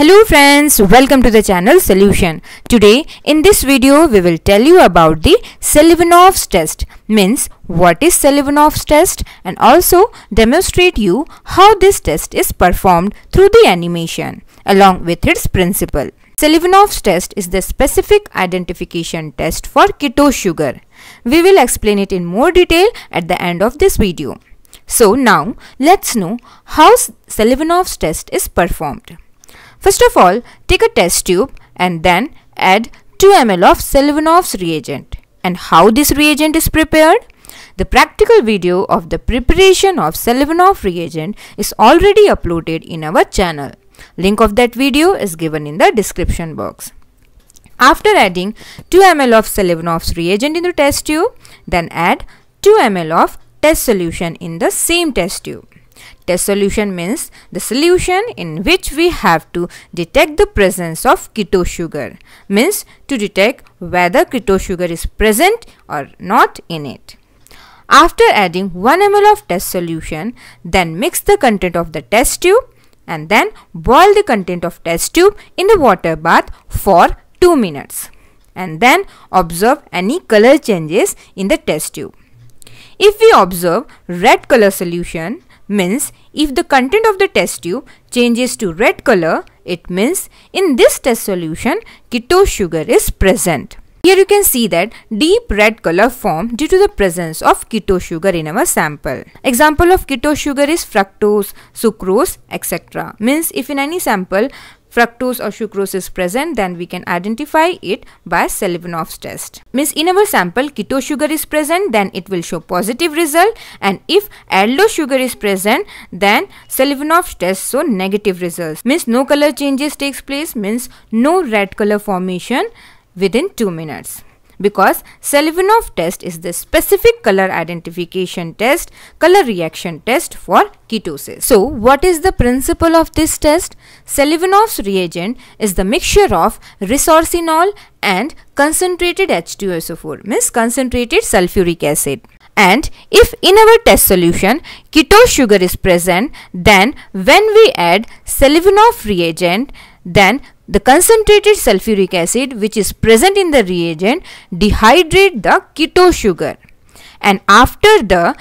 Hello friends, welcome to the channel Solution. Today in this video we will tell you about the Seliwanoff's test, means what is Seliwanoff's test, and also demonstrate you how this test is performed through the animation along with its principle. Seliwanoff's test is the specific identification test for ketose sugar. We will explain it in more detail at the end of this video. So now let's know how Seliwanoff's test is performed. First of all, take a test tube and then add 2 ml of Seliwanoff's reagent. And how this reagent is prepared? The practical video of the preparation of Seliwanoff's reagent is already uploaded in our channel. Link of that video is given in the description box. After adding 2 ml of Seliwanoff's reagent in the test tube, then add 2 ml of test solution in the same test tube. Test solution means the solution in which we have to detect the presence of ketose sugar, means to detect whether ketose sugar is present or not in it. After adding 1 ml of test solution, then mix the content of the test tube and then boil the content of test tube in the water bath for 2 minutes and then observe any color changes in the test tube. If we observe red color solution, means if the content of the test tube changes to red color, it means in this test solution ketose sugar is present. Here you can see that deep red color formed due to the presence of ketose sugar in our sample. Example of ketose sugar is fructose, sucrose, etc. Means if in any sample fructose or sucrose is present, then we can identify it by Seliwanoff's test. Means in our sample ketose sugar is present, then it will show positive result, and if aldose sugar is present, then Seliwanoff's test show negative results. Means no color changes takes place, means no red color formation within 2 minutes. Because Seliwanoff's test is the specific color identification test, color reaction test for ketosis. So what is the principle of this test? Seliwanoff's reagent is the mixture of resorcinol and concentrated H2SO4, means concentrated sulfuric acid. And if in our test solution ketose sugar is present, then when we add Seliwanoff's reagent, then the concentrated sulfuric acid which is present in the reagent dehydrates the ketose sugar, and after the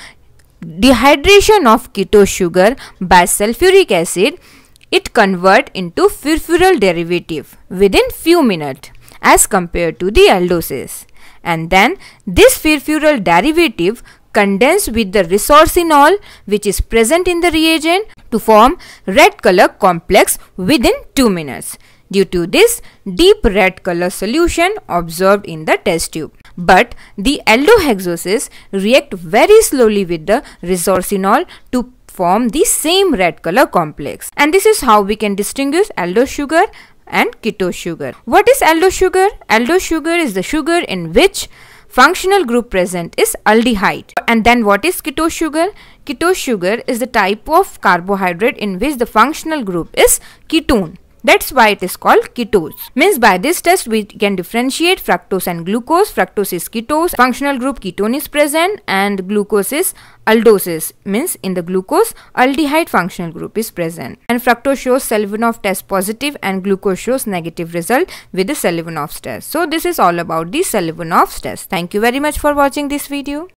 dehydration of ketose sugar by sulfuric acid, it converts into furfural derivative within few minutes as compared to the aldoses, and then this furfural derivative condenses with the resorcinol which is present in the reagent to form red color complex within 2 minutes. Due to this, deep red color solution observed in the test tube. But the aldohexoses react very slowly with the resorcinol to form the same red color complex. And this is how we can distinguish aldose sugar and ketose sugar. What is aldose sugar? Aldose sugar is the sugar in which functional group present is aldehyde. And then what is ketose sugar? Ketose sugar is the type of carbohydrate in which the functional group is ketone. That's why it is called ketose. Means by this test we can differentiate fructose and glucose. Fructose is ketose, functional group ketone is present, and glucose is aldoses. Means in the glucose aldehyde functional group is present. And fructose shows Seliwanoff's test positive and glucose shows negative result with the Seliwanoff's test. So this is all about the Seliwanoff's test. Thank you very much for watching this video.